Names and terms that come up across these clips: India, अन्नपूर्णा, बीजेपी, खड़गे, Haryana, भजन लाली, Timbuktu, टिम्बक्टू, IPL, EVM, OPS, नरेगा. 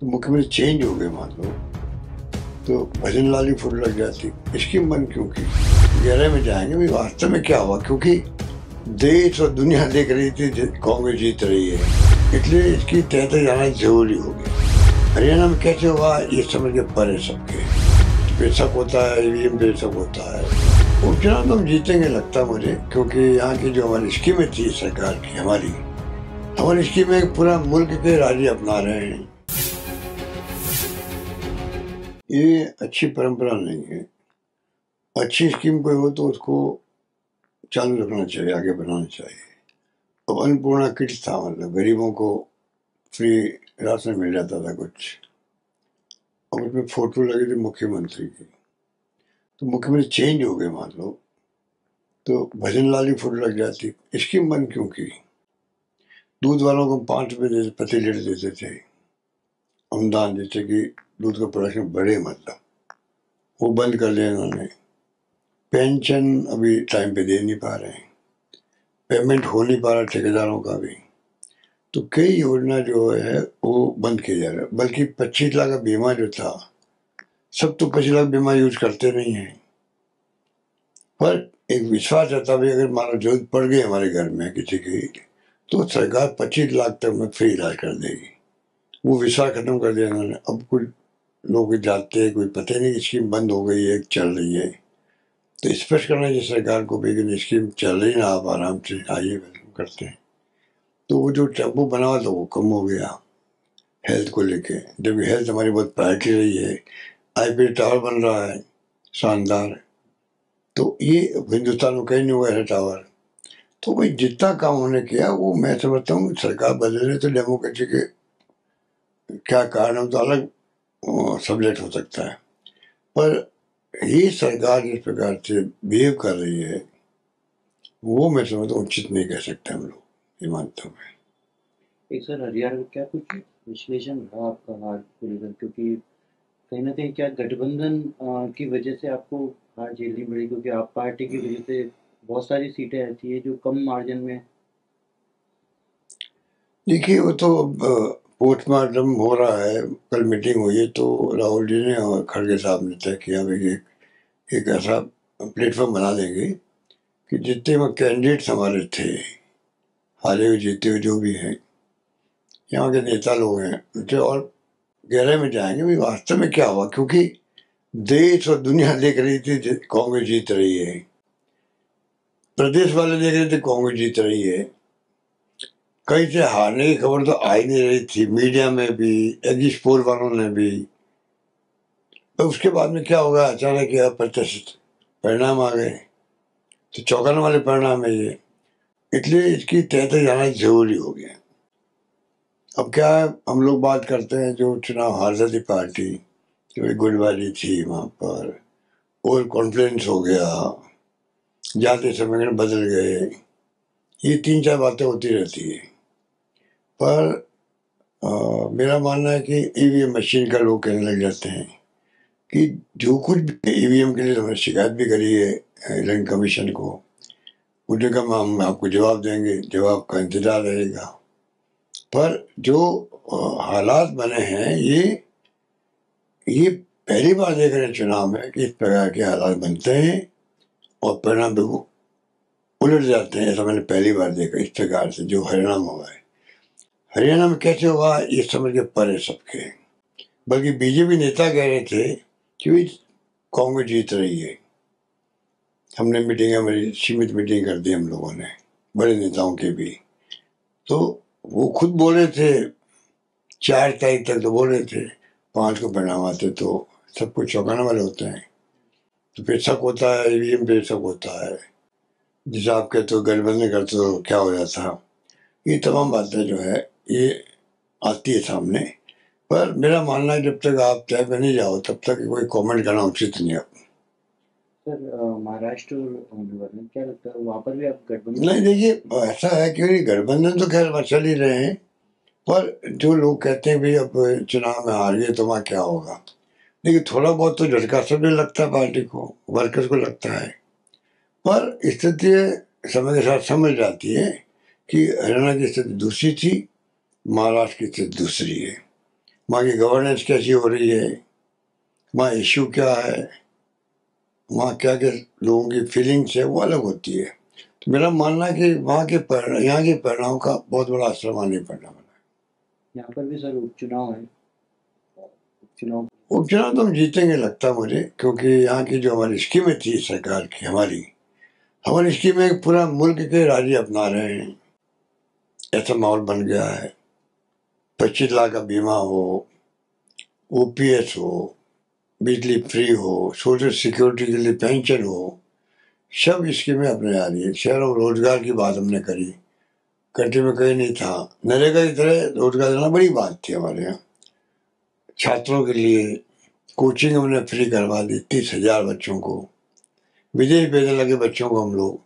तो मुख्यमंत्री चेंज हो गए मान लो, तो भजन लाली फुल लग जाती। इसकी मन क्योंकि गहरे में जाएंगे भी वास्तव में क्या हुआ, क्योंकि देश और दुनिया देख रही थी कांग्रेस जीत रही है, इसलिए इसकी तह तक जाना जरूरी हो गया। हरियाणा में कैसे हुआ ये समझ के परे सबके बेशक होता है, ईवीएम बेशक होता है। उपचुनाव तो हम जीतेंगे लगता मुझे, क्योंकि यहाँ की जो हमारी स्कीमें थी सरकार की, हमारी स्कीमें पूरा मुल्क के राज्य अपना रहे हैं। ये अच्छी परंपरा नहीं है। अच्छी स्कीम कोई हो तो उसको चालू रखना चाहिए, आगे बढ़ाना चाहिए। अब अन्नपूर्णा किट था, मतलब गरीबों को फ्री राशन मिल जाता था कुछ। अब उसमें फोटो लगी थी मुख्यमंत्री की, तो मुख्यमंत्री चेंज हो गए मान लो, तो भजन लाली फोटो लग जाती। स्कीम बंद क्यों की? दूध वालों को 5 रुपये प्रति लीटर देते थे अनुदान, जैसे कि दूध का प्रोडक्शन बढ़े, मतलब वो बंद कर दिया उन्होंने। पेंशन अभी टाइम पे दे नहीं पा रहे हैं, पेमेंट हो नहीं पा रहा ठेकेदारों का भी, तो कई योजना जो है वो बंद किए जा रहा है। बल्कि 25 लाख का बीमा जो था, सब तो 25 लाख बीमा यूज करते नहीं हैं, पर एक विश्वास रहता भी अगर मानो जरूरत पड़ गई हमारे घर में किसी की, तो सरकार 25 लाख तक में फ्री इलाज कर देगी। वो विश्वास खत्म कर दिया उन्होंने। अब कुछ लोग जानते हैं, कोई पता नहीं स्कीम बंद हो गई है चल रही है, तो स्पष्ट करना चाहिए सरकार को भी स्कीम चल रही ना, आप आराम से आइए करते हैं। तो वो जो टैबू बना हुआ था वो कम हो गया हेल्थ को लेके, जबकि हेल्थ हमारी बहुत प्रायोरिटी रही है। IPL टावर बन रहा है शानदार, तो ये हिंदुस्तान में कहीं नहीं हुआ है टावर। तो भाई जितना काम उन्होंने किया वो मैं समझता हूँ सरकार बदल रही, तो डेमोक्रेसी के क्या कारण है तो अलग सब्जेक्ट हो सकता है, पर ये सरकार जिस प्रकार से बिहेव कर रही है वो मैं समझता हूँ उचित नहीं कह सकते हम लोग, ये मानता हूँ मैं। एक सर हरियाणा में क्या कुछ विश्लेषण रहा आपका हार को लेकर, क्योंकि कहीं ना कहीं क्या गठबंधन की वजह से आपको हार झेलनी पड़ी, क्योंकि आप पार्टी की वजह से बहुत सारी सीटें ऐसी है जो कम मार्जिन में। देखिए वो तो पोस्टमार्टम हो रहा है, कल मीटिंग हुई है, तो राहुल जी ने और खड़गे साहब ने तय किया भाई एक ऐसा प्लेटफॉर्म बना देंगे कि जितने वह कैंडिडेट्स हमारे थे, हारे हुए जीते हुए जो भी हैं, यहाँ के नेता लोग हैं, उनसे और गहरे में जाएंगे भाई वास्तव में क्या हुआ, क्योंकि देश और दुनिया देख रही थी कांग्रेस जीत रही है, प्रदेश वाले देख रहे थे कांग्रेस जीत रही है, कहीं से हारने की खबर तो आ ही नहीं रही थी मीडिया में भी, एग्जिस्पोर वालों ने भी। तो उसके बाद में क्या होगा, अचानक यह अप्रत्याशित परिणाम आ गए, तो चौंकाने वाले परिणाम है ये, इसलिए इसकी तह तक जाना जरूरी हो गया। अब क्या है, हम लोग बात करते हैं जो चुनाव हार जाती पार्टी, जो गुटबाजी थी वहाँ पर, ओवर कॉन्फिडेंस हो गया, जाते समय बदल गए, ये 3-4 बातें होती रहती है। पर मेरा मानना है कि EVM मशीन का लोग कहने लग जाते हैं कि जो कुछ भी EVM के लिए हमने शिकायत भी करी है इलेक्शन कमीशन को, उन्होंने कहा हम आपको जवाब देंगे, जवाब का इंतज़ार रहेगा। पर जो हालात बने हैं ये पहली बार देख रहे हैं चुनाव में कि इस प्रकार के हालात बनते हैं और परिणाम देखो उलट जाते हैं, ऐसा मैंने पहली बार देखा। इस प्रकार से जो हरियाणा में हुआ है, हरियाणा में कैसे हुआ ये समझ के परे सबके, बल्कि बीजेपी नेता कह रहे थे कि कांग्रेस जीत रही है। हमने मीटिंग हमारी सीमित मीटिंग कर दी हम लोगों ने, बड़े नेताओं के भी, तो वो खुद बोले थे 4 तारीख तक तो बोले थे, 5 को परिणाम आते तो सब कुछ चौंकाने वाले होते हैं। तो बेशक होता है, EVM बेशक होता है, जैसे आप कहते हो गठबंधन करते हो क्या हो जाता है, ये तमाम बातें जो है ये आती है सामने। पर मेरा मानना है जब तक आप तय पर नहीं जाओ तब तक कोई कमेंट करना उचित नहीं है। सर महाराष्ट्र क्या लगता है वहाँ पर भी आप गठबंधन? नहीं देखिए ऐसा है कि गठबंधन तो खैर चल ही रहे हैं, पर जो लोग कहते हैं भाई अब चुनाव में हार गए तो वहाँ क्या होगा, देखिए थोड़ा बहुत तो झटका सभी लगता है पार्टी को, वर्कर्स को लगता है, पर स्थिति समय के साथ समझ जाती है कि हरियाणा की स्थिति दूसरी थी, महाराष्ट्र की स्थिति दूसरी है। वहाँ की गवर्नेंस कैसी हो रही है, वहाँ इश्यू क्या है, वहाँ क्या क्या लोगों की फीलिंग्स है, वो अलग होती है। तो मेरा मानना है कि वहाँ के यहाँ के परिणाम का बहुत बड़ा असर वहाँ नहीं पड़ने वाला है। यहाँ पर भी सर उपचुनाव है, उपचुनाव तो हम जीतेंगे लगता मुझे, क्योंकि यहाँ की जो हमारी स्कीमें थी सरकार की, हमारी स्कीमें पूरा मुल्क के राज्य अपना रहे हैं, ऐसा माहौल बन गया है। 25 लाख का बीमा हो, OPS हो, बिजली फ्री हो, सोशल सिक्योरिटी के लिए पेंशन हो, सब स्कीमें अपने आ रही है। शहरों में रोजगार की बात हमने करी, कंट्री में कहीं नहीं था। नरेगा की तरह रोजगार देना बड़ी बात थी हमारे यहाँ। छात्रों के लिए कोचिंग हमने फ्री करवा दी 30,000 बच्चों को, विदेश भेजने लगे बच्चों को हम लोग।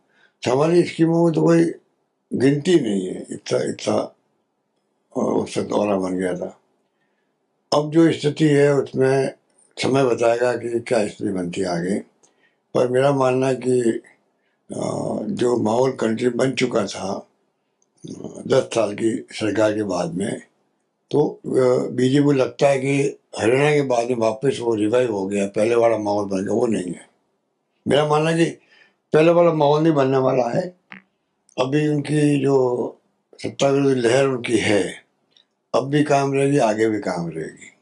तो हमारी स्कीमों में तो कोई गिनती नहीं है, इतना उस वक्त औरा बन गया था। अब जो स्थिति है उसमें समय बताएगा कि क्या स्थिति बनती है आगे। पर मेरा मानना है कि जो माहौल कंट्री बन चुका था 10 साल की सरकार के बाद में, तो बीजेपी लगता है कि हरियाणा के बाद में वापस वो रिवाइव हो गया, पहले वाला माहौल बन गया। वो नहीं है, मेरा मानना है कि पहले वाला माहौल नहीं बनने वाला है। अभी उनकी जो सत्ता विरोधी लहर उनकी है, अब भी काम रहेगी, आगे भी काम रहेगी।